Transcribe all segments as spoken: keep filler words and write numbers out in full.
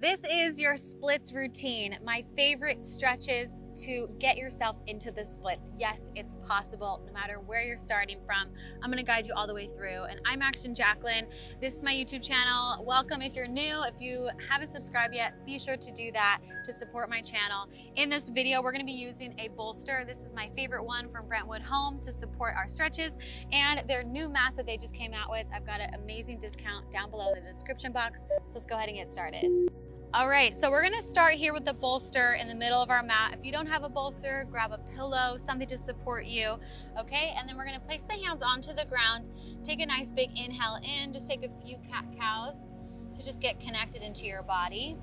This is your splits routine, my favorite stretches to get yourself into the splits. Yes, it's possible no matter where you're starting from. I'm gonna guide you all the way through, and I'm Action Jacqueline. This is my YouTube channel. Welcome if you're new. If you haven't subscribed yet, be sure to do that to support my channel. In this video, we're gonna be using a bolster. This is my favorite one from Brentwood Home to support our stretches and their new mats that they just came out with. I've got an amazing discount down below in the description box. So let's go ahead and get started. All right, so we're gonna start here with the bolster in the middle of our mat. If you don't have a bolster, grab a pillow, something to support you, okay? And then we're gonna place the hands onto the ground, take a nice big inhale in, just take a few cat-cows to just get connected into your body.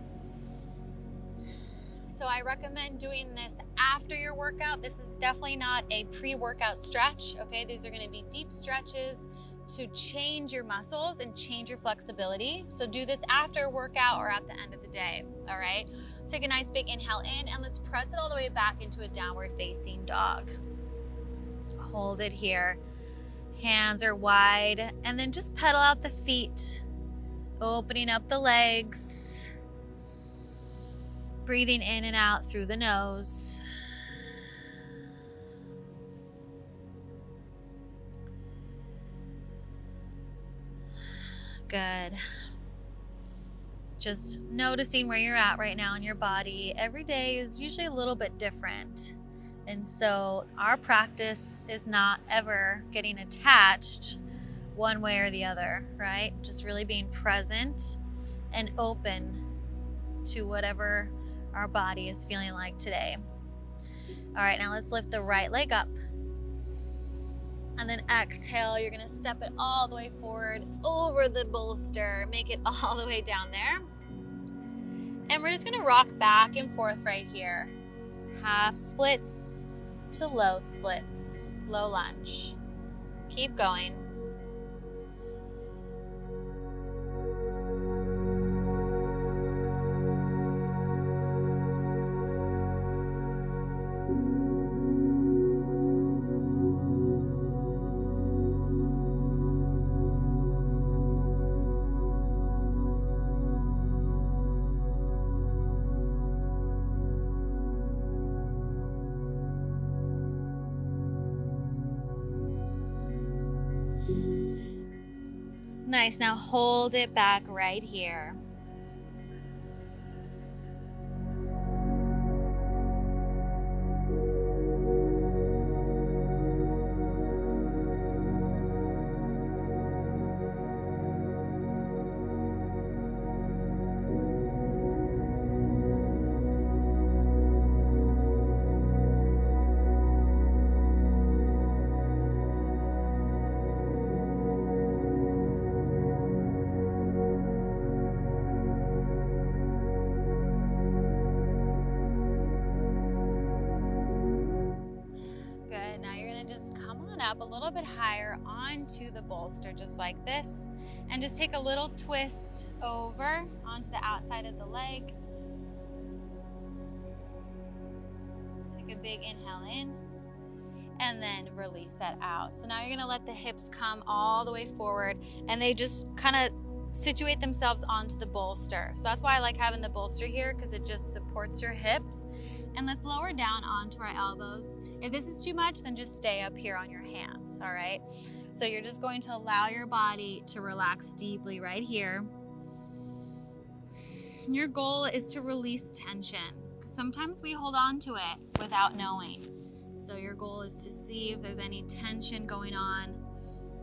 So I recommend doing this after your workout. This is definitely not a pre-workout stretch, okay? These are gonna be deep stretches to change your muscles and change your flexibility. So do this after a workout or at the end of the day, all right? Take a nice big inhale in and let's press it all the way back into a downward facing dog. Hold it here. Hands are wide and then just pedal out the feet, opening up the legs, breathing in and out through the nose. Good. Just noticing where you're at right now in your body. Every day is usually a little bit different. And so our practice is not ever getting attached one way or the other, right? Just really being present and open to whatever our body is feeling like today. All right, now let's lift the right leg up. And then exhale, you're gonna step it all the way forward over the bolster, make it all the way down there. And we're just gonna rock back and forth right here. Half splits to low splits, low lunge. Keep going. Nice, now hold it back right here. Up a little bit higher onto the bolster, just like this, and just take a little twist over onto the outside of the leg. Take a big inhale in and then release that out. So now you're gonna let the hips come all the way forward and they just kind of situate themselves onto the bolster. So that's why I like having the bolster here, because it just supports your hips. And let's lower down onto our elbows. If this is too much, then just stay up here on your hands, all right? So you're just going to allow your body to relax deeply right here. And your goal is to release tension, because sometimes we hold on to it without knowing. So your goal is to see if there's any tension going on.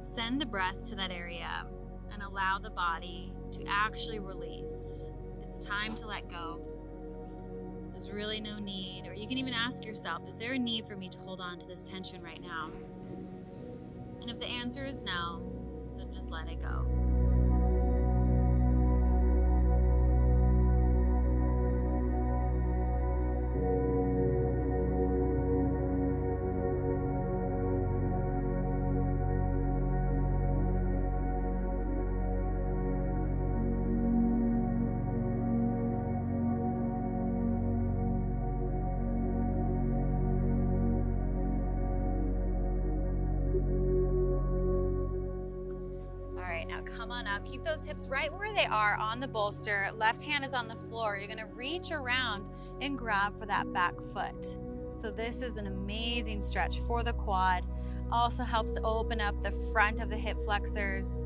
Send the breath to that area and allow the body to actually release. It's time to let go. There's really no need, or you can even ask yourself, is there a need for me to hold on to this tension right now? And if the answer is no, then just let it go. on up. Keep those hips right where they are on the bolster. Left hand is on the floor. You're gonna reach around and grab for that back foot. So this is an amazing stretch for the quad. Also helps to open up the front of the hip flexors.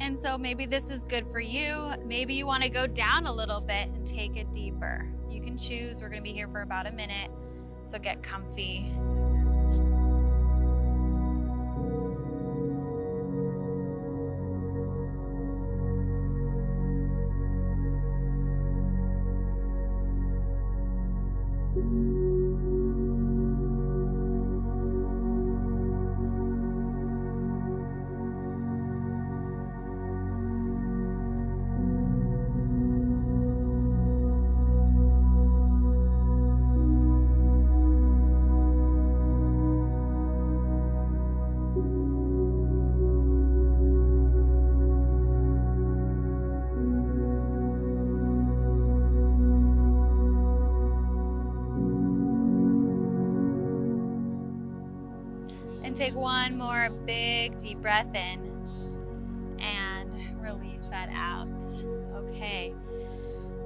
And so maybe this is good for you. Maybe you wanna go down a little bit and take it deeper. You can choose. We're gonna be here for about a minute, so get comfy. Take one more big deep breath in and release that out. Okay,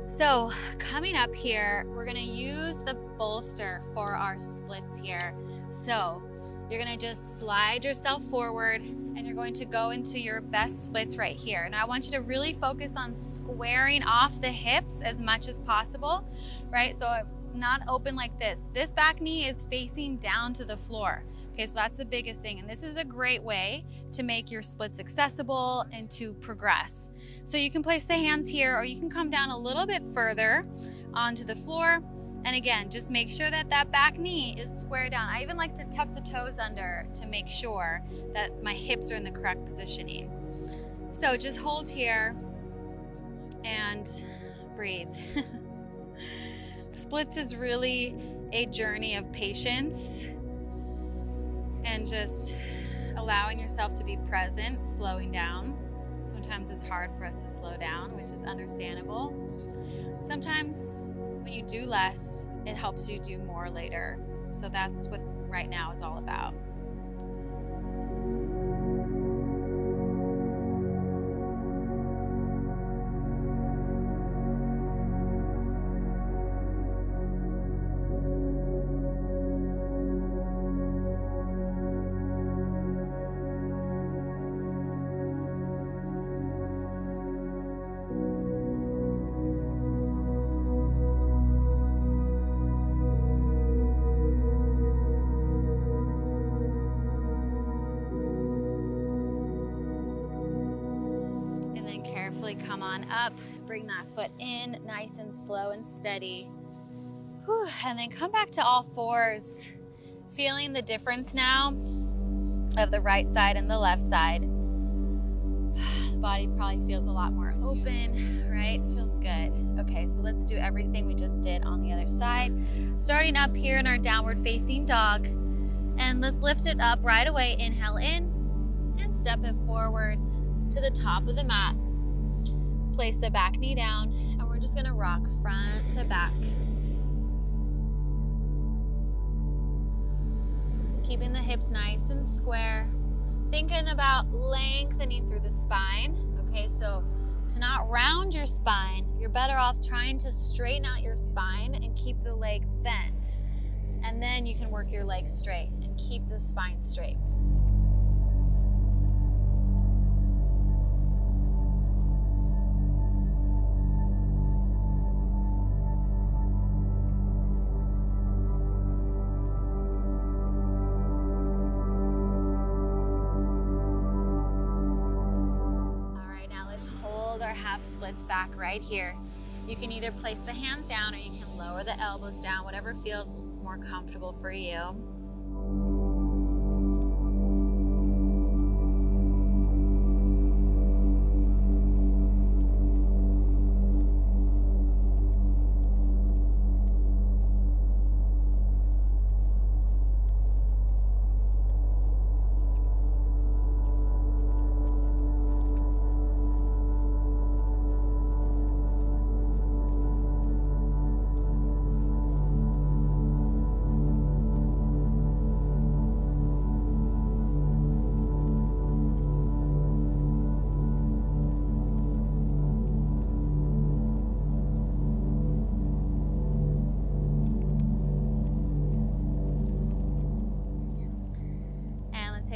so coming up here, we're gonna use the bolster for our splits here. So you're gonna just slide yourself forward and you're going to go into your best splits right here. And I want you to really focus on squaring off the hips as much as possible, right? So it not open like this. This back knee is facing down to the floor. Okay, so that's the biggest thing. And this is a great way to make your splits accessible and to progress. So you can place the hands here, or you can come down a little bit further onto the floor. And again, just make sure that that back knee is squared down. I even like to tuck the toes under to make sure that my hips are in the correct positioning. So just hold here and breathe. Splits is really a journey of patience and just allowing yourself to be present, slowing down. Sometimes it's hard for us to slow down, which is understandable. Sometimes when you do less, it helps you do more later. So that's what right now is all about. Come on up, bring that foot in nice and slow and steady. Whew, and then come back to all fours. Feeling the difference now of the right side and the left side. The body probably feels a lot more open, right? It feels good. Okay, so let's do everything we just did on the other side. Starting up here in our downward facing dog. And let's lift it up right away. Inhale in and step it forward to the top of the mat. Place the back knee down, and we're just gonna rock front to back. Keeping the hips nice and square. Thinking about lengthening through the spine. Okay, so to not round your spine, you're better off trying to straighten out your spine and keep the leg bent. And then you can work your leg straight and keep the spine straight. Splits back right here. You can either place the hands down or you can lower the elbows down, whatever feels more comfortable for you.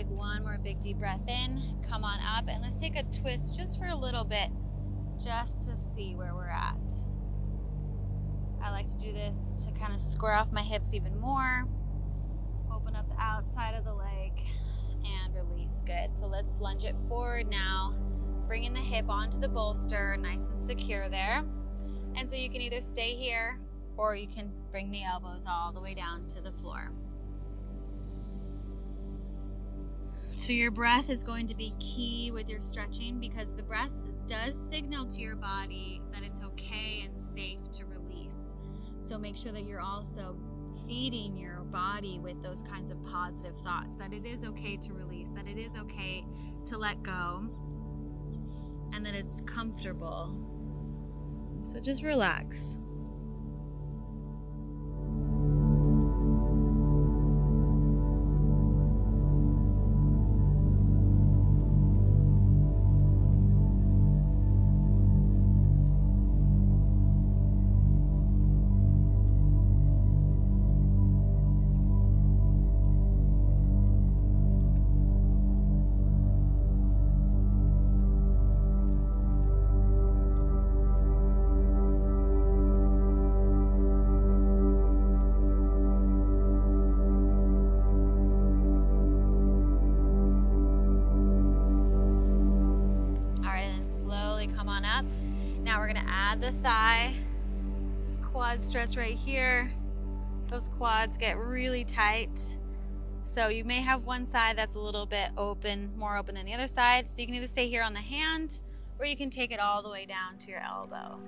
take one more big deep breath in, come on up, and let's take a twist just for a little bit, just to see where we're at. I like to do this to kind of square off my hips even more. Open up the outside of the leg and release. Good. So let's lunge it forward now, bringing the hip onto the bolster, nice and secure there. And so you can either stay here or you can bring the elbows all the way down to the floor. So your breath is going to be key with your stretching, because the breath does signal to your body that it's okay and safe to release. So make sure that you're also feeding your body with those kinds of positive thoughts, that it is okay to release, that it is okay to let go, and that it's comfortable. So just relax. Now we're gonna add the thigh, quad stretch right here. Those quads get really tight. So you may have one side that's a little bit open, more open than the other side. So you can either stay here on the hand, or you can take it all the way down to your elbow.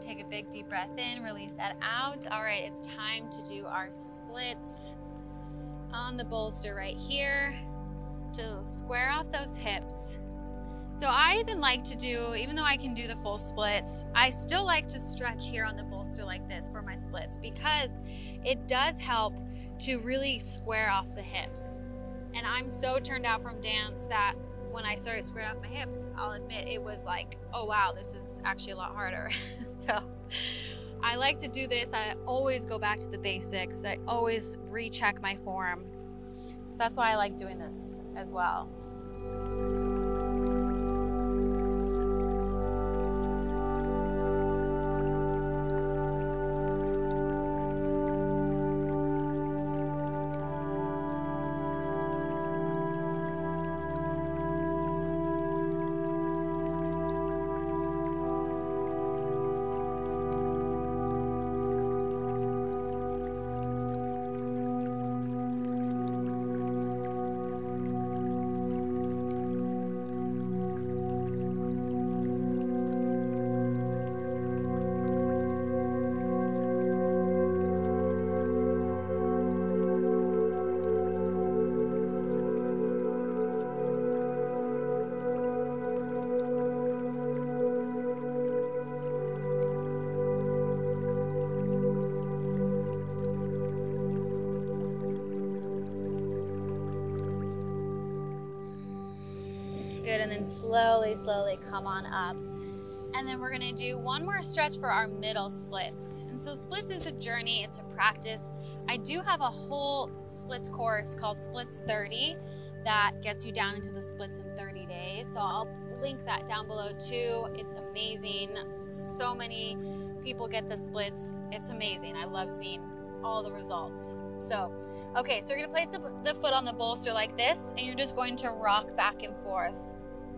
Take a big deep breath in, release that out. All right, it's time to do our splits on the bolster right here to square off those hips. So I even like to do, even though I can do the full splits, I still like to stretch here on the bolster like this for my splits, because it does help to really square off the hips. And I'm so turned out from dance that when I started squaring off my hips, I'll admit it was like, oh wow, this is actually a lot harder. So I like to do this. I always go back to the basics. I always recheck my form. So that's why I like doing this as well. Good, and then slowly, slowly come on up. And then we're gonna do one more stretch for our middle splits. And so splits is a journey, it's a practice. I do have a whole splits course called Splits thirty that gets you down into the splits in thirty days. So I'll link that down below too. It's amazing. So many people get the splits. It's amazing. I love seeing all the results. So, okay, so you're gonna place the, the foot on the bolster like this, and you're just going to rock back and forth,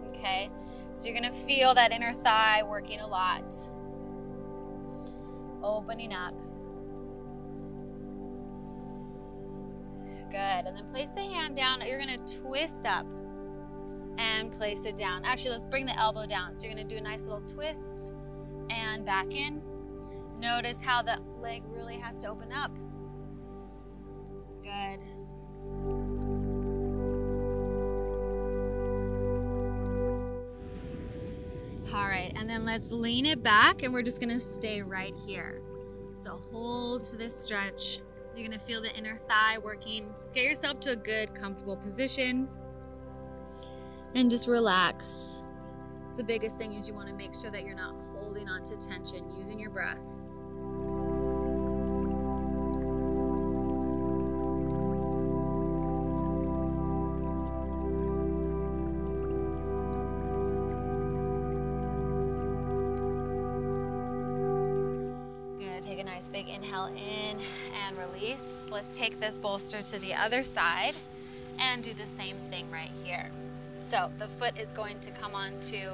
okay? So you're gonna feel that inner thigh working a lot. Opening up. Good, and then place the hand down. You're gonna twist up and place it down. Actually, let's bring the elbow down. So you're gonna do a nice little twist and back in. Notice how the leg really has to open up. Good. All right, and then let's lean it back, and we're just gonna stay right here. So hold to this stretch. You're gonna feel the inner thigh working. Get yourself to a good, comfortable position and just relax. It's the biggest thing is you wanna make sure that you're not holding on to tension, using your breath. Take a nice big inhale in and release. Let's take this bolster to the other side and do the same thing right here. So the foot is going to come onto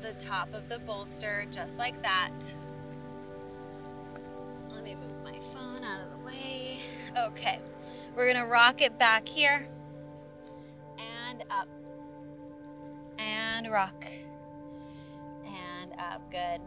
the top of the bolster just like that. Let me move my phone out of the way. Okay, we're gonna rock it back here and up and rock and up. Good.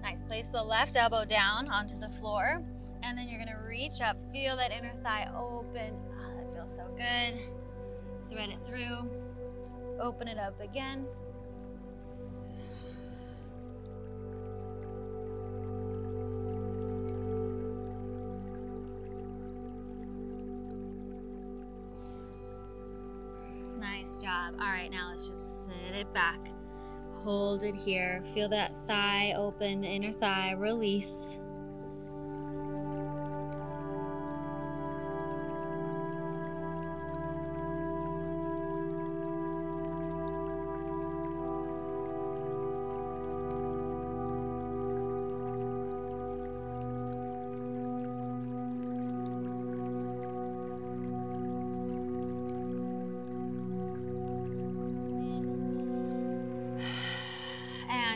Nice, place the left elbow down onto the floor, and then you're gonna reach up, feel that inner thigh open. Oh, that feels so good. Thread it through, open it up again. Nice job. All right, now let's just sit it back. Hold it here. Feel that thigh open, the inner thigh, release.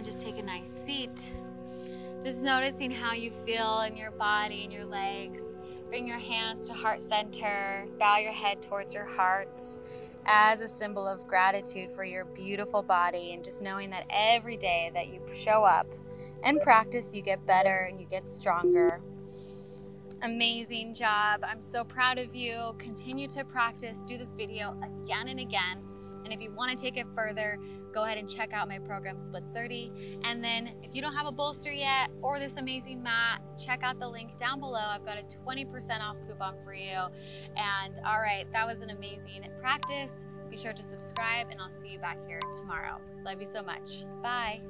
Just take a nice seat. Just noticing how you feel in your body and your legs. Bring your hands to heart center. Bow your head towards your heart as a symbol of gratitude for your beautiful body, and just knowing that every day that you show up and practice, you get better and you get stronger. Amazing job. I'm so proud of you. Continue to practice. Do this video again and again. And if you want to take it further, go ahead and check out my program, Splits thirty. And then if you don't have a bolster yet or this amazing mat, check out the link down below. I've got a twenty percent off coupon for you. And all right, that was an amazing practice. Be sure to subscribe, and I'll see you back here tomorrow. Love you so much. Bye.